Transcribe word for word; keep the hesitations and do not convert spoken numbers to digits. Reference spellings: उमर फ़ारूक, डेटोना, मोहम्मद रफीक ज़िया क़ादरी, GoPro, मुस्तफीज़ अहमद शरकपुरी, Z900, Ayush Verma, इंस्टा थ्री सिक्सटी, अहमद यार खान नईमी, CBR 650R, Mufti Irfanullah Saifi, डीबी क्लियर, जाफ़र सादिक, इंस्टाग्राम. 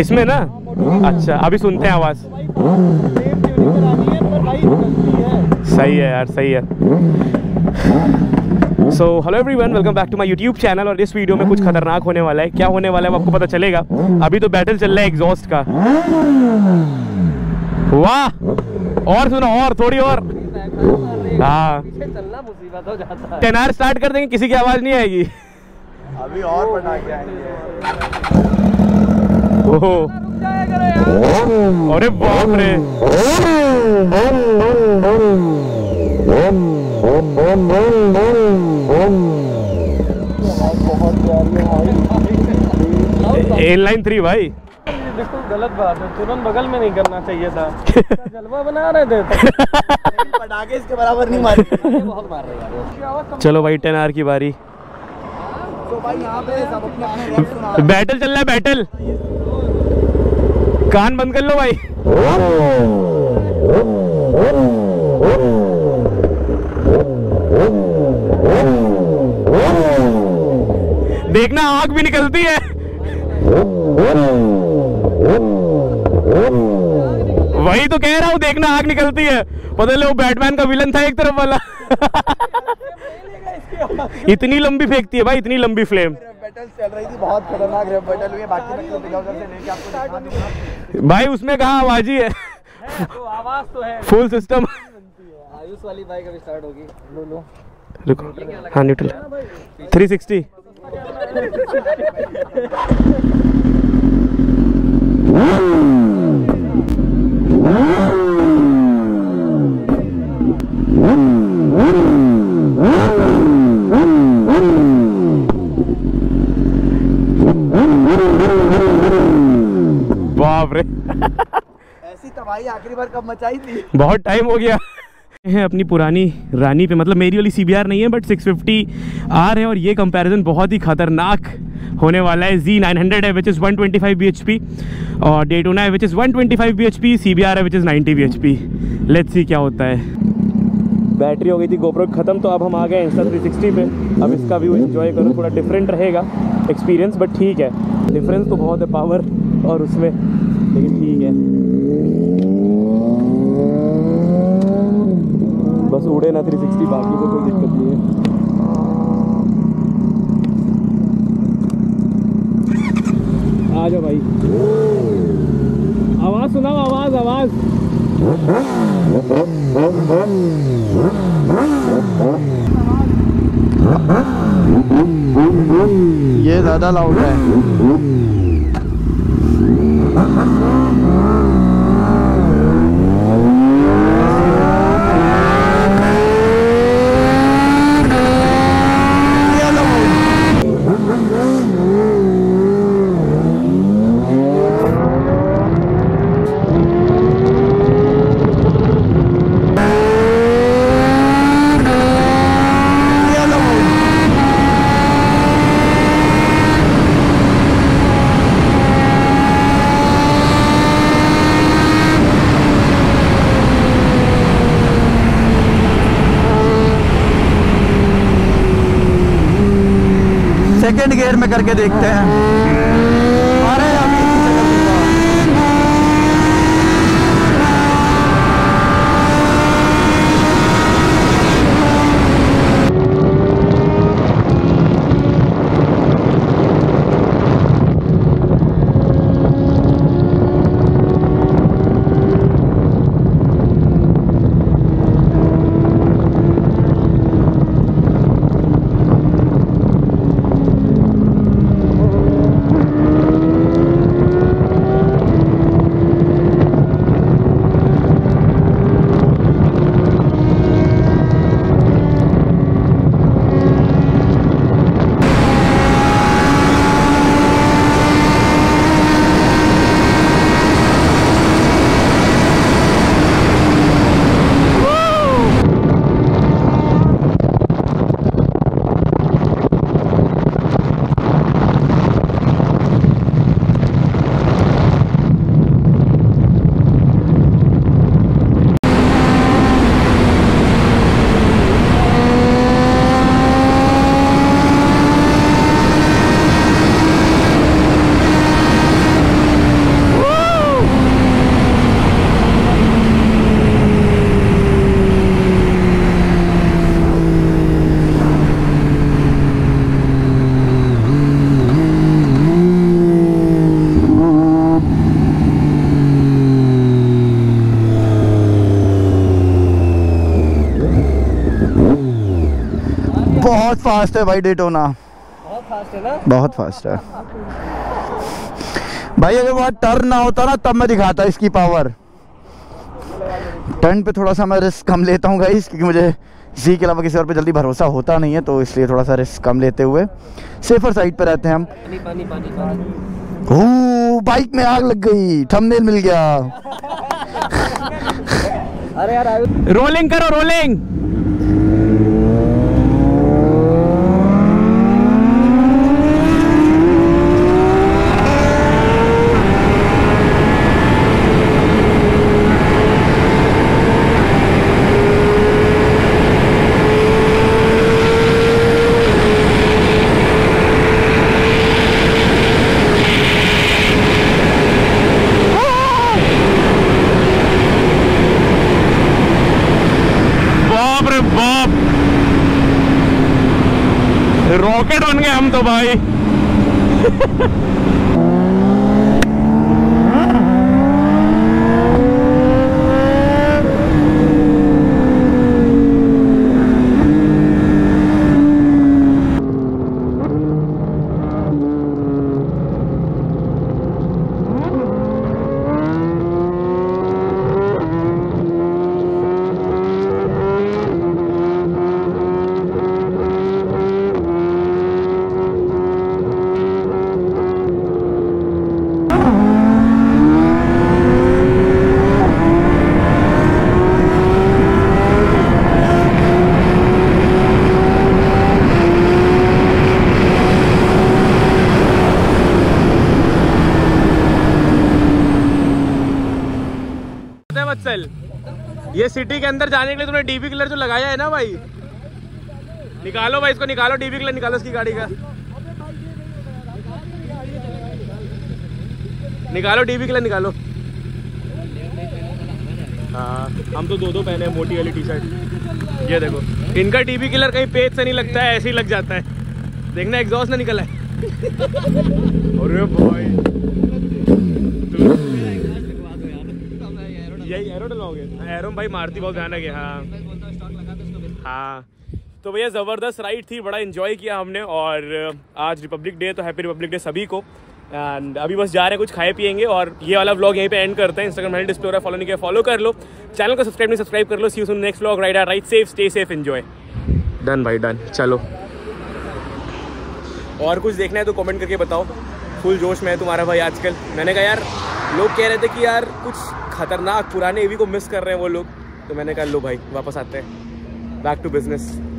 इसमें ना। अच्छा अभी सुनते हैं आवाज़। सही है यार, सही है। So hello everyone, welcome back to my YouTube channel. और इस वीडियो में कुछ खतरनाक होने वाला है, क्या होने वाला है वो आपको पता चलेगा। अभी तो बैटल चल रहा है एग्जॉस्ट का। वाह, और सुनो, और थोड़ी और। हाँ, टेनार स्टार्ट कर देंगे, किसी की आवाज़ नहीं आएगी। अभी और बना के आएंगे। ओहो, अरे बाप रे। लाइन थ्री भाई, बिल्कुल गलत बात है, तुरंत बगल में नहीं करना चाहिए था। जलवा बना रहे थे, पटाखे इसके बराबर नहीं मारे, बहुत मार रहे। चलो भाई, टेन आर की बारी। तो भाई यहाँ पे सब अपने बैटल चल रहा है, बैटल। कान बंद कर लो भाई। देखना आग भी निकलती है। वही तो कह रहा हूँ, देखना आग निकलती है। पता चले वो बैटमैन का विलन था, एक तरफ वाला। इतनी लंबी फेंकती है भाई, इतनी लंबी फ्लेम। बैटल चल रही थी, बहुत खतरनाक बैटल हुई। बाकी भाई उसमें कहाँ आवाज ही है, आवाज तो है फुल सिस्टम। आयुष वाली बाइक अभी स्टार्ट होगी, लो लो रुको। हाँ न्यूट्रल थ्री सिक्सटी। बाप रे, ऐसी तबाही आखिरी बार कब मचाई थी, बहुत टाइम हो गया है। अपनी पुरानी रानी पे, मतलब मेरी वाली सी बी आर नहीं है बट सिक्स फिफ्टी आर है। और ये कंपैरिजन बहुत ही खतरनाक होने वाला है। ज़ेड नाइन हंड्रेड है which is one twenty five B H P, और डेटोना है which is one twenty five B H P, C B R है which is ninety B H P. Let's see क्या होता है। Battery हो गई थी गोप्रो ख़त्म, तो अब हम आ गए इंस्टा थ्री सिक्सटी पे। अब इसका व्यू एंजॉय करो, थोड़ा डिफरेंट रहेगा एक्सपीरियंस बट ठीक है। डिफरेंस तो बहुत है पावर और उसमें, लेकिन ठीक है, बस उड़े ना थ्री सिक्सटी, बाकी तो कोई दिक्कत नहीं है। आ जाओ भाई, आवाज़ सुनाओ, आवाज़ आवाज़। ये ज़्यादा लाउड है। सेकेंड गियर में करके देखते हैं। अरे फास्ट है भाई डेटोना, बहुत फास्ट है ना, बहुत फास्ट है भाई। अगर वहाँ टर्न ना होता ना तब मैं दिखाता इसकी पावर। टर्न पे थोड़ा सा मैं रिस्क कम लेता हूँ गाइस, क्योंकि मुझे जी के अलावा किसी और पे जल्दी भरोसा होता नहीं है, तो इसलिए थोड़ा सा रिस्क कम लेते हुए सेफर साइड पे रहते हैं हम। पानी पानी पानी पानी। बाइक में आग लग गई, थंबनेल मिल गया। अरे यार रोलिंग करो, रोलिंग। रॉकेट बन गए हम तो भाई। ये सिटी के अंदर जाने के लिए तुमने डीबी क्लियर जो लगाया है ना भाई, निकालो भाई इसको, निकालो डीबी क्लियर, निकालो इसकी गाड़ी का, निकालो डीबी क्लियर निकालो। हाँ हम तो दो दो पहने हैं मोटी वाली टी शर्ट। ये देखो इनका डीबी क्लियर कहीं पेज से नहीं लगता है, ऐसे ही लग जाता है, देखना एग्जॉस्ट ना निकला है। अरे भाई एरो डलवाओगे? एरो भाई मारती बहुत भयानक है। हाँ हाँ तो भैया ज़बरदस्त राइड थी, बड़ा एंजॉय किया हमने। और आज रिपब्लिक डे, तो हैप्पी रिपब्लिक डे सभी को। एंड अभी बस जा रहे हैं, कुछ खाए पिएंगे और ये वाला व्लॉग यहीं पे एंड करते हैं। इंस्टाग्राम हैंडल डिस्प्ले हो रहा है, फॉलो नहीं किया फॉलो कर लो, चैनल को सब्सक्राइब नहीं सब्सक्राइब कर लो। See you soon next vlog. Ride ride safe, stay safe, enjoy. Done भाई डन, चलो। और कुछ देखना है तो कॉमेंट करके बताओ। फुल जोश में है तुम्हारा भाई आजकल। मैंने कहा यार लोग कह रहे थे कि यार कुछ खतरनाक पुराने ईवी को मिस कर रहे हैं वो लोग, तो मैंने कहा लो भाई वापस आते हैं, बैक टू बिजनेस।